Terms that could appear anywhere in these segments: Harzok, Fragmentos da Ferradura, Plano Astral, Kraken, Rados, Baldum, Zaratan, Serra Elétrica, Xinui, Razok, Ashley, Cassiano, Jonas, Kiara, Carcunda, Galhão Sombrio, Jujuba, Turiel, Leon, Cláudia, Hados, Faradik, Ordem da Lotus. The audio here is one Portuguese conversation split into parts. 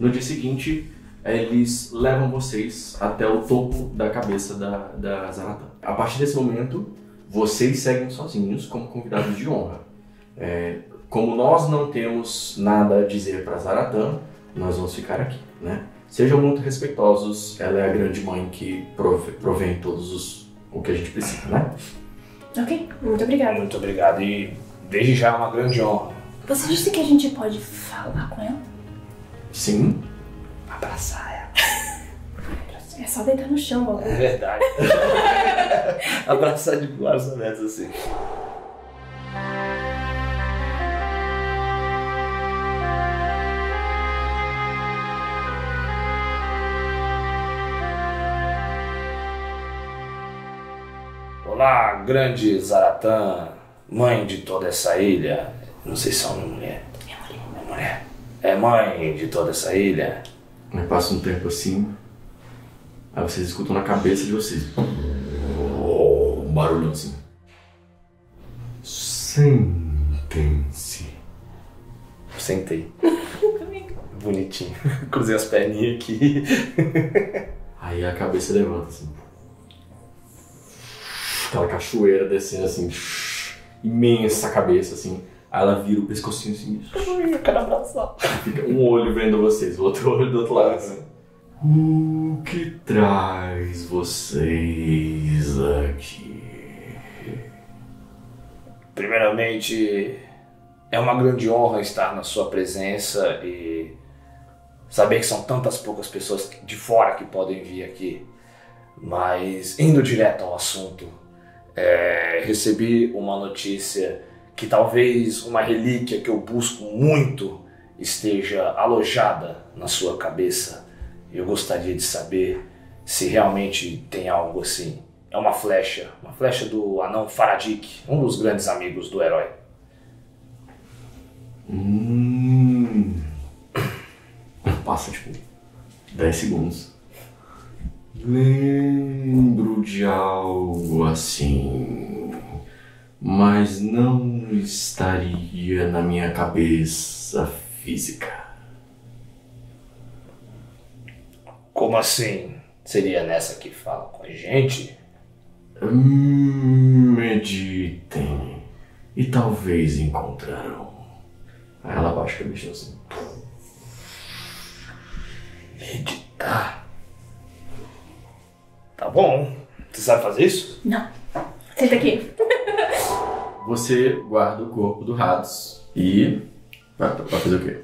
No dia seguinte, eles levam vocês até o topo da cabeça da Zaratan. A partir desse momento, vocês seguem sozinhos como convidados de honra. Como nós não temos nada a dizer para Zaratan, nós vamos ficar aqui, né? Sejam muito respeitosos, ela é a grande mãe que provém todos o que a gente precisa, né? Ok, muito obrigada. Muito obrigado e desde já uma grande honra. Você disse que a gente pode falar com ela? Sim. Abraçar ela. É só deitar no chão, logo. É verdade. Abraçar de braços abertos assim. Olá, grande Zaratan, mãe de toda essa ilha. Não sei se é uma mulher. É mulher. É mãe de toda essa ilha. Aí passa um tempo assim, aí vocês escutam na cabeça de vocês. Oh, um barulho assim. Sentem-se. Sentei. Bonitinho. Cruzei as perninhas aqui. Aí a cabeça levanta assim. Aquela cachoeira descendo assim, imensa cabeça assim. Aí ela vira o pescocinho assim. Eu quero abraçar. Fica um olho vendo vocês, o outro olho do outro lado assim. O que traz vocês aqui? Primeiramente, é uma grande honra estar na sua presença e saber que são tantas poucas pessoas de fora que podem vir aqui. Mas, indo direto ao assunto, recebi uma notícia que talvez uma relíquia que eu busco muito esteja alojada na sua cabeça. Eu gostaria de saber se realmente tem algo assim. É uma flecha do anão Faradik, um dos grandes amigos do herói. Passa tipo 10 segundos. Lembro de algo assim, mas não estaria na minha cabeça física. Como assim? Seria nessa que fala com a gente? Meditem e talvez encontrarão. Aí ela abaixa a cabeça assim. Meditar. Tá bom. Você sabe fazer isso? Não. Senta aqui. Você guarda o corpo do Hados e vai fazer o quê?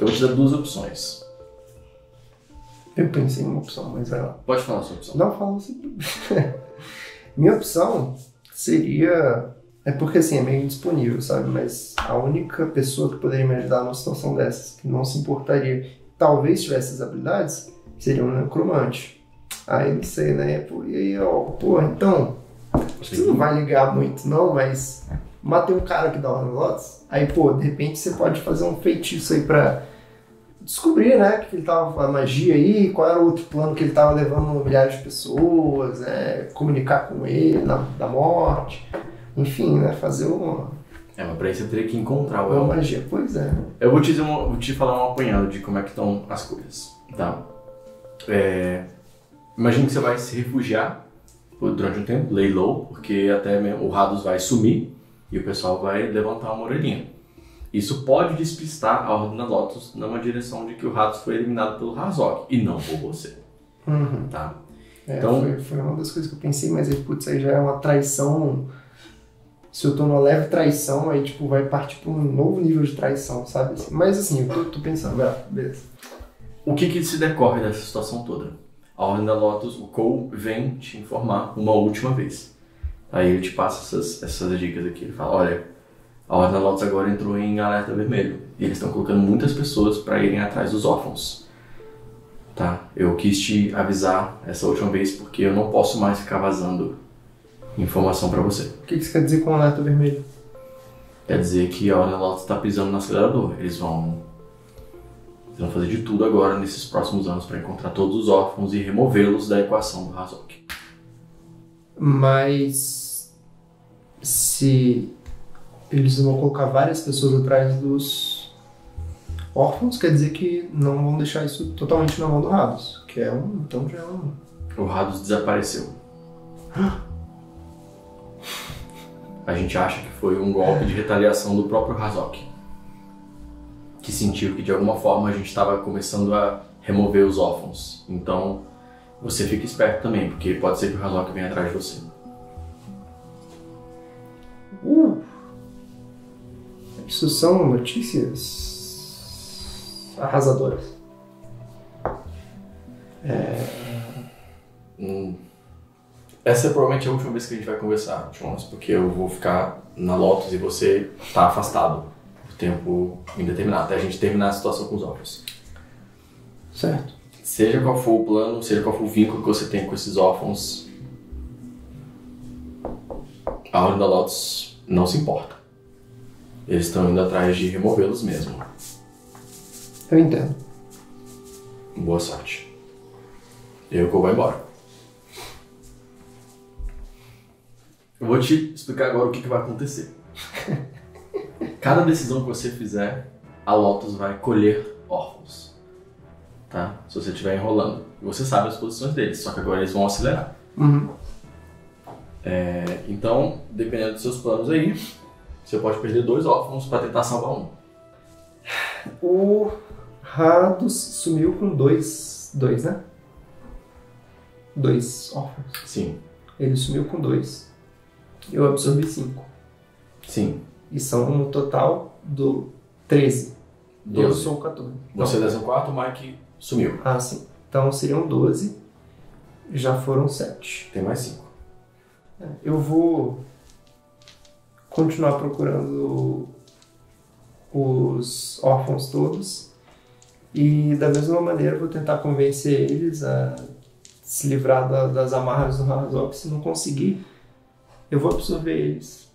Eu vou te dar duas opções. Eu pensei em uma opção, mas vai lá. Pode falar a sua opção. Não, fala assim. Minha opção seria... É porque assim, é meio indisponível, sabe? Mas a única pessoa que poderia me ajudar numa situação dessas, que não se importaria, talvez tivesse essas habilidades, seria um necromante. Aí não sei, né? E aí, ó, pô, então, acho que você não vai ligar muito não, mas matei um cara que dá uma Lotus, aí pô, de repente você pode fazer um feitiço aí pra descobrir, né? Que ele tava, a magia aí, qual era o outro plano que ele tava levando milhares de pessoas, né? Comunicar com ele da morte. Enfim, né? Fazer uma... mas pra isso eu teria que encontrar o... Uma magia, pois é. Eu vou te dizer vou te falar um apanhado de como é que estão as coisas, tá? Imagina que você vai se refugiar durante um tempo, lay low, porque até mesmo o Rados vai sumir e o pessoal vai levantar uma orelhinha. Isso pode despistar a Ordem da Lotus numa direção de que o Rados foi eliminado pelo Harzok e não por você, tá? Então... Foi uma das coisas que eu pensei, mas putz, aí já é uma traição... Se eu tô numa leve traição, aí tipo, vai partir pra um novo nível de traição, sabe? Mas assim, eu tô pensando, beleza. O que se decorre dessa situação toda? A Ordem da Lotus, o Cole, vem te informar uma última vez. Aí ele te passa essas dicas aqui, ele fala, olha, a Ordem da Lotus agora entrou em alerta vermelho. E eles estão colocando muitas pessoas pra irem atrás dos órfãos. Tá? Eu quis te avisar essa última vez porque eu não posso mais ficar vazando informação pra você. O que isso quer dizer com o alerta vermelho? Quer dizer que a Ordem da Lotus tá pisando no acelerador. Eles vão fazer de tudo agora, nesses próximos anos, pra encontrar todos os órfãos e removê-los da equação do Razok. Mas... se eles vão colocar várias pessoas atrás dos órfãos, quer dizer que não vão deixar isso totalmente na mão do Hados, que é um... então já é um... O Hados desapareceu. A gente acha que foi um golpe de retaliação do próprio Harzok, que sentiu que de alguma forma a gente estava começando a remover os órfãos. Então você fica esperto também, porque pode ser que o Harzok venha atrás de você. Isso são notícias arrasadoras. Essa é provavelmente a última vez que a gente vai conversar, Jonas, porque eu vou ficar na Lotus e você tá afastado por tempo indeterminado, até a gente terminar a situação com os órfãos. Certo. Seja qual for o plano, seja qual for o vínculo que você tem com esses órfãos, a Ordem da Lotus não se importa. Eles estão indo atrás de removê-los mesmo. Eu entendo. Boa sorte. Eu vou embora. Eu vou te explicar agora o que vai acontecer. Cada decisão que você fizer, a Lotus vai colher órfãos, tá? Se você estiver enrolando. E você sabe as posições deles, só que agora eles vão acelerar. Então, dependendo dos seus planos aí, você pode perder 2 órfãos para tentar salvar um. O Rados sumiu com dois, né? 2 órfãos. Sim. Ele sumiu com 2. Eu absorvi 5. Sim. E são no total do 13. 12. Eu sou o 14. Então, você desceu 4, o Mike sumiu. Ah, sim. Então seriam 12. Já foram 7. Tem mais 5. Eu vou continuar procurando os órfãos todos. E da mesma maneira vou tentar convencer eles a se livrar das amarras do Harzok. Se não conseguir, eu vou absorver eles,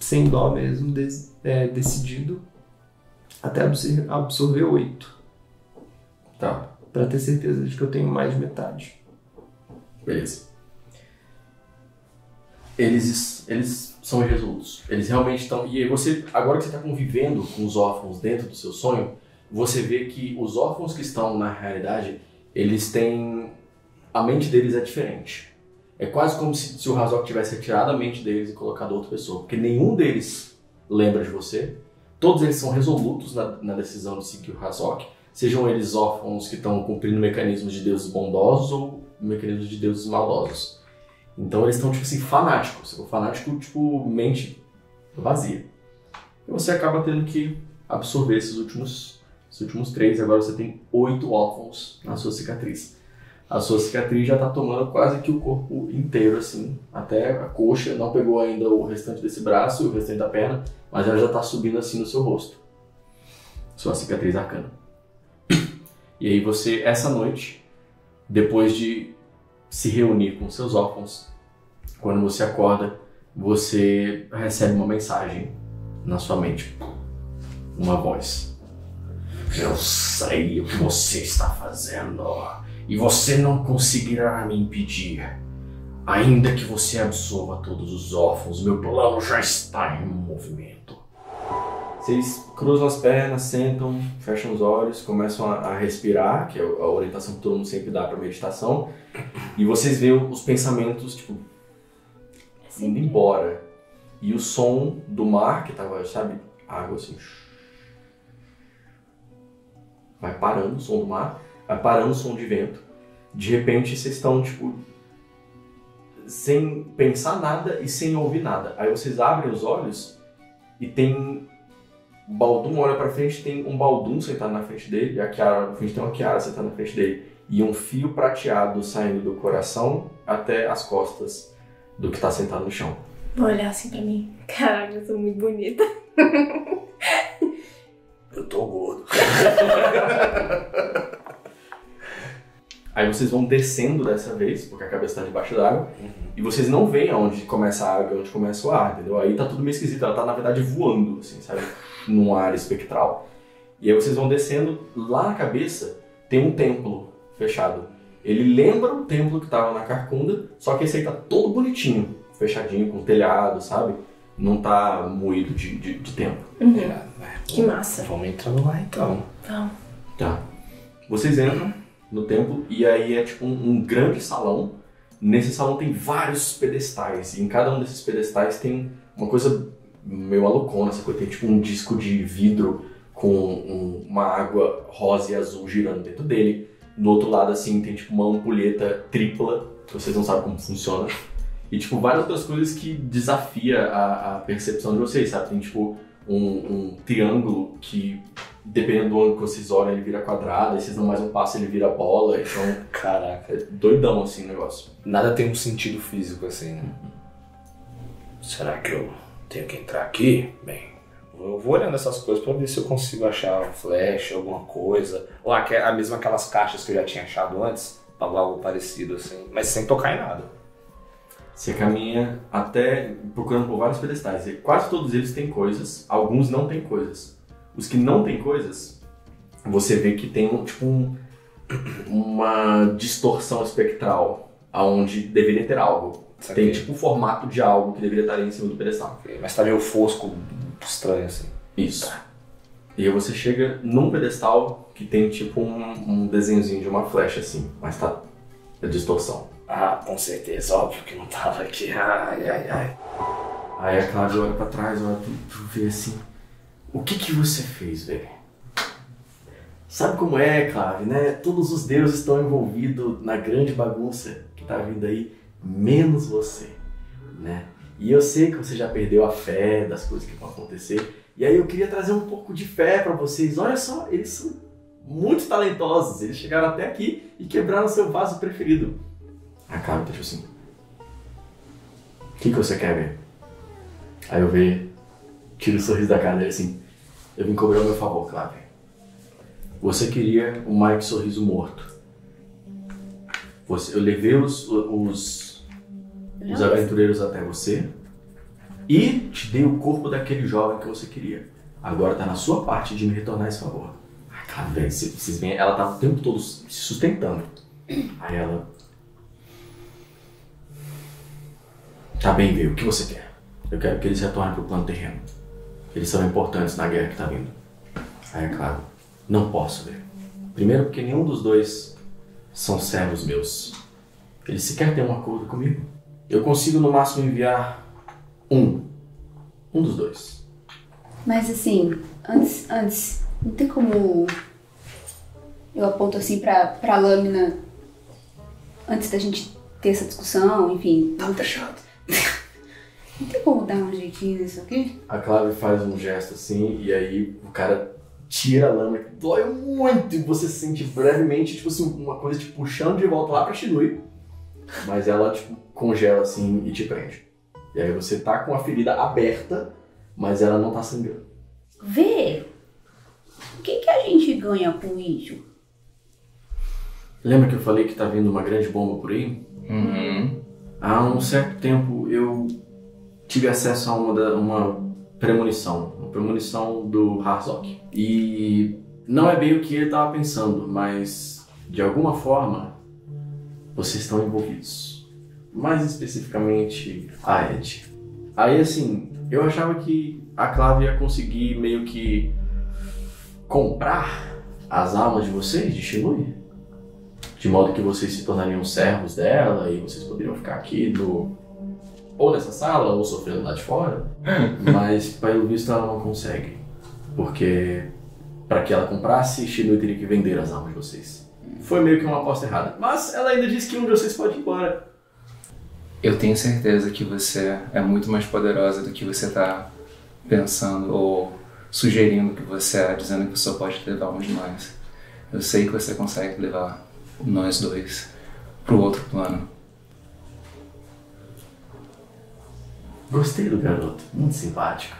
sem dó mesmo, decidido, até absorver 8. Tá. Pra ter certeza de que eu tenho mais de metade. Beleza. Eles são irresolutos. Eles realmente estão... E aí você, agora que você está convivendo com os órfãos dentro do seu sonho, você vê que os órfãos que estão na realidade, eles têm... A mente deles é diferente. É quase como se o Harzok tivesse retirado a mente deles e colocado outra pessoa. Porque nenhum deles lembra de você. Todos eles são resolutos na decisão de seguir o Harzok. Sejam eles órfãos que estão cumprindo mecanismos de deuses bondosos ou mecanismos de deuses maldosos. Então eles estão, tipo assim, fanáticos. O fanático, tipo, mente vazia. E você acaba tendo que absorver esses últimos 3. Agora você tem 8 órfãos na sua cicatriz. A sua cicatriz já tá tomando quase que o corpo inteiro, assim, até a coxa. Não pegou ainda o restante desse braço e o restante da perna, mas ela já tá subindo assim no seu rosto. Sua cicatriz arcana. E aí você, essa noite, depois de se reunir com seus órfãos, quando você acorda, você recebe uma mensagem na sua mente. Uma voz. Eu sei o que você está fazendo. E você não conseguirá me impedir. Ainda que você absorva todos os órfãos, meu plano já está em movimento. Vocês cruzam as pernas, sentam, fecham os olhos, começam a respirar, que é a orientação que todo mundo sempre dá para meditação. E vocês veem os pensamentos, tipo, indo embora. E o som do mar, que tava, sabe, água assim, vai parando o som do mar. Parando o som de vento. De repente vocês estão, tipo, sem pensar nada e sem ouvir nada. Aí vocês abrem os olhos e tem Baldum, olha pra frente, tem um Baldum sentado na frente dele, e a Kiara, no fim tem uma Kiara sentada na frente dele, e um fio prateado saindo do coração até as costas do que tá sentado no chão. Vou olhar assim pra mim. Caralho, eu sou muito bonita. Eu tô gordo. Aí vocês vão descendo dessa vez, porque a cabeça está debaixo d'água, e vocês não veem aonde começa a água e onde começa o ar, entendeu? Aí tá tudo meio esquisito, ela tá na verdade voando, assim, sabe? Num ar espectral. E aí vocês vão descendo, lá na cabeça tem um templo fechado. Ele lembra o templo que tava na Carcunda, só que esse aí tá todo bonitinho. fechadinho, com telhado, sabe? Não tá moído de tempo. Uhum. Que massa. Vamos entrando lá então. Vamos. Tá. Vocês entram no templo e aí é tipo um grande salão. Nesse salão tem vários pedestais. E em cada um desses pedestais tem uma coisa meio malucona. Essa coisa tem tipo um disco de vidro com uma água rosa e azul girando dentro dele. Do outro lado assim tem tipo uma ampulheta tripla, que vocês não sabem como funciona. E tipo várias outras coisas que desafia a percepção de vocês, sabe? Tem tipo um triângulo que, dependendo do ângulo que vocês olham, ele vira quadrado. E vocês dão mais um passo, ele vira bola. Então, caraca, é doidão assim o negócio. Nada tem um sentido físico assim, né? Será que eu tenho que entrar aqui? Bem, eu vou olhando essas coisas pra ver se eu consigo achar um flash, alguma coisa. Ou aquelas caixas que eu já tinha achado antes, algo parecido assim, mas sem tocar em nada. Você caminha até procurando por vários pedestais, e quase todos eles têm coisas, alguns não têm coisas. Os que não têm coisas, você vê que tem tipo uma distorção espectral, aonde deveria ter algo. Tem tipo um formato de algo que deveria estar ali em cima do pedestal. Okay. Mas tá meio fosco, estranho assim. Isso. Tá. E aí você chega num pedestal que tem tipo um desenhozinho de uma flecha assim, mas tá a distorção. Ah, com certeza, óbvio que não tava aqui. Ai, ai, ai. Aí a Cláudia olha pra trás, olha pra ver assim. O que que você fez, velho? Sabe como é, Clave, né? Todos os deuses estão envolvidos na grande bagunça que tá vindo aí, menos você, né? E eu sei que você já perdeu a fé das coisas que vão acontecer, e aí eu queria trazer um pouco de fé pra vocês. Olha só, eles são muito talentosos, eles chegaram até aqui e quebraram seu vaso preferido. A Clave tá tipo assim, o que que você quer, velho? Aí eu vejo, tira o sorriso da cara dele assim, eu vim cobrar o meu favor, Cláudia. Você queria o Mike sorriso morto. Eu levei os aventureiros até você e te dei o corpo daquele jovem que você queria. Agora tá na sua parte de me retornar esse favor. Ah, Cláudia, vocês veem, ela tá o tempo todo se sustentando. Aí ela... Tá bem, viu? O que você quer? Eu quero que eles retornem pro plano terreno. Eles são importantes na guerra que tá vindo. Aí é claro, não posso ver. Primeiro porque nenhum dos dois são servos meus. Eles sequer têm um acordo comigo. Eu consigo no máximo enviar um dos dois. Mas assim, antes, não tem como eu aponto assim pra lâmina antes da gente ter essa discussão, enfim. Tá fechado. Não tem como dar um jeitinho nisso aqui? A Cláudia faz um gesto assim, e aí o cara tira a lâmina, que dói muito, e você sente brevemente, tipo assim, uma coisa te puxando de volta lá pra Xinui. Mas ela, tipo, congela assim e te prende. E aí você tá com a ferida aberta, mas ela não tá sangrando. Vê! O que a gente ganha com isso? Lembra que eu falei que tá vindo uma grande bomba por aí? Uhum. Há um certo tempo eu tive acesso a uma premonição. Uma premonição do Harzok. E não é bem o que ele estava pensando, mas de alguma forma vocês estão envolvidos. Mais especificamente a Ed. Aí assim, eu achava que a Clave ia conseguir meio que comprar as almas de vocês, de Xinui, de modo que vocês se tornariam servos dela e vocês poderiam ficar aqui no... ou nessa sala, ou sofrendo lá de fora, mas pelo visto ela não consegue. Porque para que ela comprasse, Xinui teria que vender as almas de vocês. Foi meio que uma aposta errada, mas ela ainda disse que um de vocês pode ir embora. Eu tenho certeza que você é muito mais poderosa do que você tá pensando ou sugerindo que você é, dizendo que só pode levar uns de nós. Eu sei que você consegue levar nós dois pro outro plano. Gostei do garoto, muito simpático.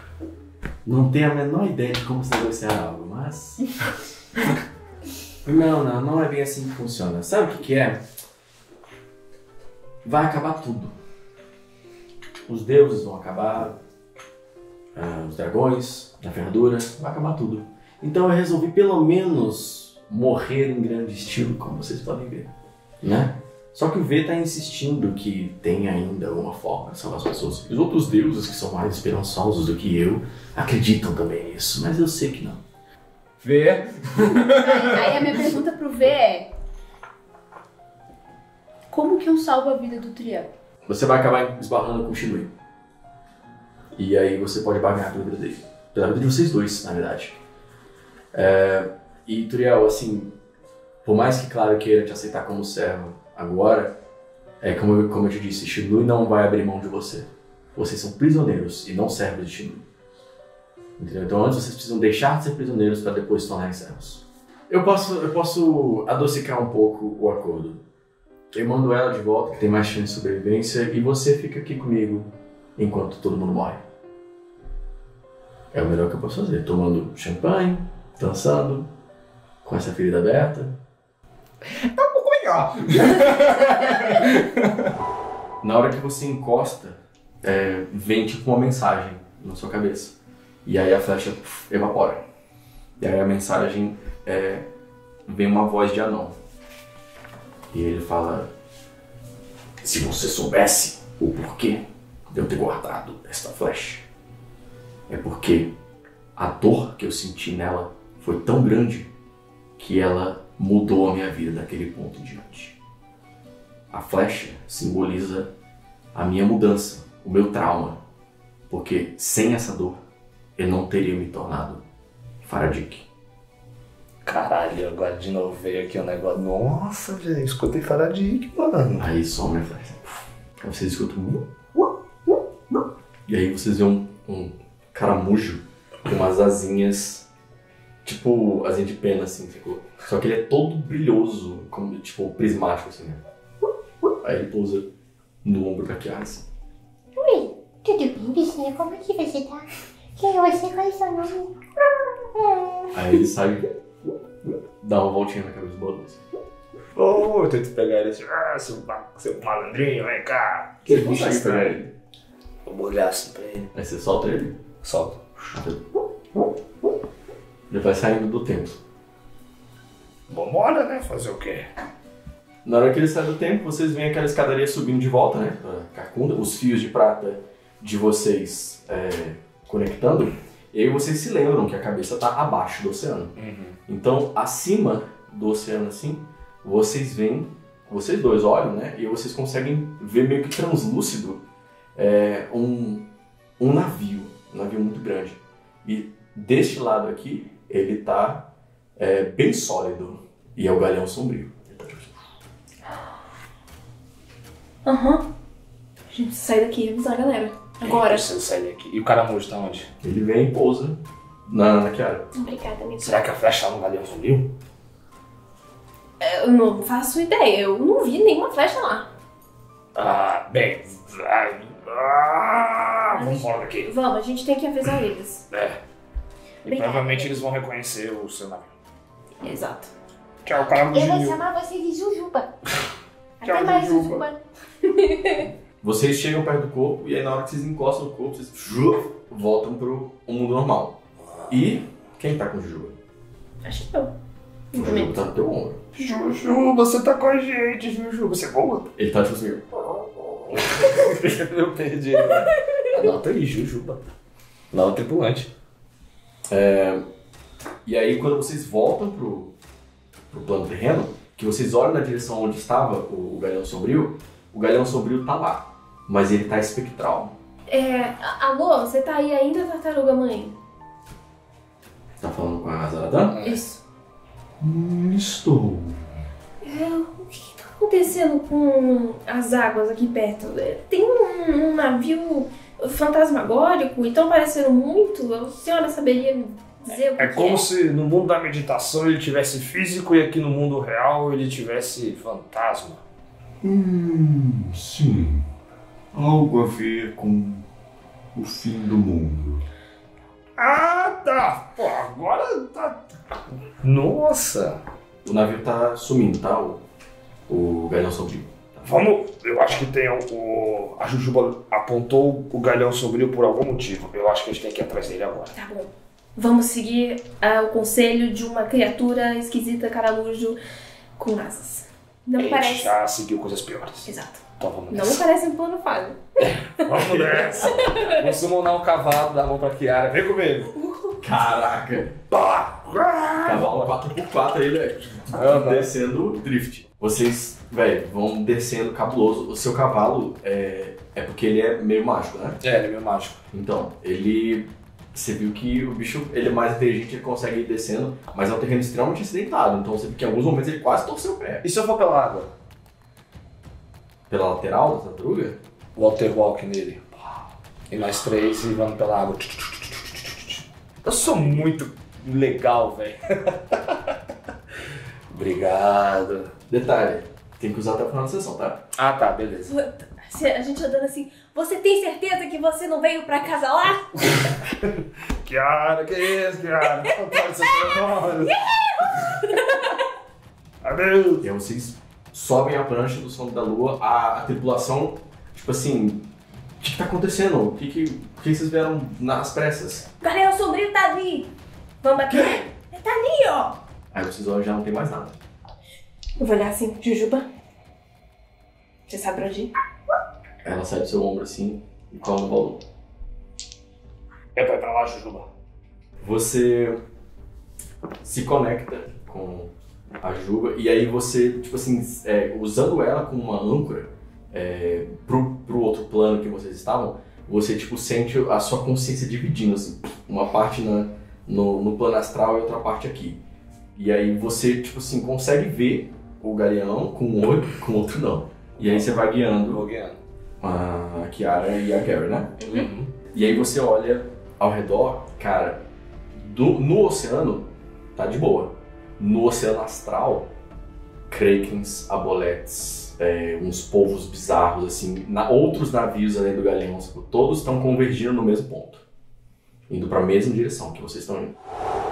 Não tenho a menor ideia de como você negociar algo, mas... não é bem assim que funciona. Sabe o que é? Vai acabar tudo. Os deuses vão acabar, os dragões, a ferradura, vai acabar tudo. Então eu resolvi pelo menos morrer em grande estilo, como vocês podem ver, né? Só que o V está insistindo que tem ainda uma forma de salvar as pessoas. Os outros deuses, que são mais esperançosos do que eu, acreditam também nisso, mas eu sei que não. V? Aí a minha pergunta pro V é... Como que eu salvo a vida do Triângulo? Você vai acabar esbarrando com o Xinui. E aí você pode barganhar pela vida dele. Pela vida de vocês dois, na verdade. E Turiel, assim, por mais que claro queira te aceitar como servo agora, como eu te disse, Xinui não vai abrir mão de você. Vocês são prisioneiros e não servos de Xinui. Entendeu? Então antes vocês precisam deixar de ser prisioneiros para depois se tornarem servos. Eu posso adocicar um pouco o acordo. Eu mando ela de volta, que tem mais chance de sobrevivência, e você fica aqui comigo enquanto todo mundo morre. É o melhor que eu posso fazer, tomando champanhe, dançando, com essa ferida aberta. Tá um pouco melhor! Na hora que você encosta, vem tipo uma mensagem na sua cabeça. E aí a flecha evapora. E aí a mensagem vem uma voz de anão. E ele fala, se você soubesse o porquê de eu ter guardado esta flecha, é porque a dor que eu senti nela foi tão grande que ela mudou a minha vida daquele ponto em diante. A flecha simboliza a minha mudança, o meu trauma, porque sem essa dor eu não teria me tornado Faradik. Caralho, agora de novo veio aqui um negócio. Nossa, gente, escutei Faradik, mano. Aí some a flecha. Aí vocês escutam e aí vocês veem um caramujo com umas asinhas, tipo asinha de pena, assim, ficou. Só que ele é todo brilhoso, como, tipo, prismático, assim, né? Aí ele pousa no ombro da Kiara, assim. Oi, tudo bem, bichinha? Como é que você tá? Quem é você? Qual é seu nome? Aí ele sai... Dá uma voltinha na cabeça do balanço. Oh, eu tento pegar ele assim. Ah, seu malandrinho, vem cá. Que bicho estranho. Eu vou olhar assim pra ele. Aí você solta ele? Solta. Ele vai saindo do templo. Vambora, né? Fazer o quê? Na hora que ele sai do templo, vocês veem aquela escadaria subindo de volta, né? Pra Carcunda. Os fios de prata de vocês conectando. E aí vocês se lembram que a cabeça tá abaixo do oceano. Uhum. Então, acima do oceano, assim, vocês veem, vocês dois olham, né? E vocês conseguem ver meio que translúcido um navio. Um navio muito grande. E deste lado aqui, ele tá bem sólido. E é o Galhão Sombrio. Aham. Uhum. A gente sai daqui e avisar a galera. Agora. Eu preciso sair daqui. E o caramujo tá onde? Ele vem e pousa na Kiara. Obrigada, amigo. Será que a flecha no Galhão sumiu? Eu não faço ideia. Eu não vi nenhuma flecha lá. Ah, bem. Vamos embora daqui. Vamos, a gente tem que avisar eles. E obrigada. Provavelmente eles vão reconhecer o seu nome. Exato. Tchau, caramujo. Eu vou chamar você de Jujuba. Até mais, Jujuba. Vocês chegam perto do corpo, e aí na hora que vocês encostam no corpo, vocês voltam pro mundo normal. E quem tá com o Jujuba? Acho que eu. O Jujuba tá no teu ombro. Jujuba, você tá com a gente, Jujuba. Você voa? Ele tá tipo assim. Eu perdi. Anota aí, Jujuba. Lá o tripulante. E aí quando vocês voltam pro plano terreno, que vocês olham na direção onde estava o Galhão Sombrio, o Galhão Sombrio tá lá. Mas ele tá espectral. Alô, você tá aí ainda, tartaruga mãe? Tá falando com a Zaratan? Isso. Estou. O que tá acontecendo com as águas aqui perto? Tem um navio fantasmagórico e tão parecendo muito? A senhora saberia dizer o que é? É como se no mundo da meditação ele tivesse físico e aqui no mundo real ele tivesse fantasma. Sim. Algo a ver com o fim do mundo. Ah, tá! Pô, agora tá... Nossa! O navio tá sumindo, tá? O Galhão Sombrio. Vamos... Eu acho que tem o... A Jujuba apontou o Galhão Sombrio por algum motivo. Eu acho que a gente tem que ir atrás dele agora. Tá bom. Vamos seguir o conselho de uma criatura esquisita, caramujo, com asas. Não me parece. Já seguiu coisas piores. Exato. Então vamos nessa. Não me parece um plano falho. Vamos nessa. Vamos summonar um cavalo, dar a mão pra Kiara. Vem comigo. Caraca. Pá. Cavalo 4x4 aí, velho. Descendo drift. Vocês, velho, vão descendo cabuloso. O seu cavalo é porque ele é meio mágico, né? É, ele é meio mágico. Então, ele... Você viu que o bicho, ele é mais inteligente, ele consegue ir descendo, mas é um terreno extremamente acidentado, então você viu que em alguns momentos ele quase torceu o pé. E se eu for pela água? Pela lateral da tartaruga? Walter Walk nele. E nós três e vamos pela água. Eu sou muito legal, velho. Obrigado. Detalhe, tem que usar até o final da sessão, tá? Ah, tá, beleza. A gente andando assim... Você tem certeza que você não veio pra casa lá? Kiara, que isso, Kiara? Não pode ser nós. Adeus! E aí vocês sobem a prancha do som da lua, a tripulação, tipo assim, o que tá acontecendo? Por que vocês vieram nas pressas? Galhão Sombrio tá ali! Vamos aqui! Tá ali, ó! Aí vocês olham, já não tem mais nada. Eu vou olhar assim, Jujuba, você sabe pra onde ir? Ela sai do seu ombro assim e cola no baú. Eu vou pra lá, Jujuba. Você se conecta com a Jujuba e aí você, tipo assim, usando ela como uma âncora pro outro plano que vocês estavam, você tipo sente a sua consciência dividindo, assim, uma parte no plano astral e outra parte aqui. E aí você, tipo assim, consegue ver o galeão com um olho, com o outro não. E aí você vai guiando. A Kiara e a Gary, né? Uhum. E aí você olha ao redor, cara, no oceano tá de boa. No oceano astral, Krakens, aboletes, uns povos bizarros, assim, outros navios além do Galeão, todos estão convergindo no mesmo ponto, indo para a mesma direção que vocês estão indo.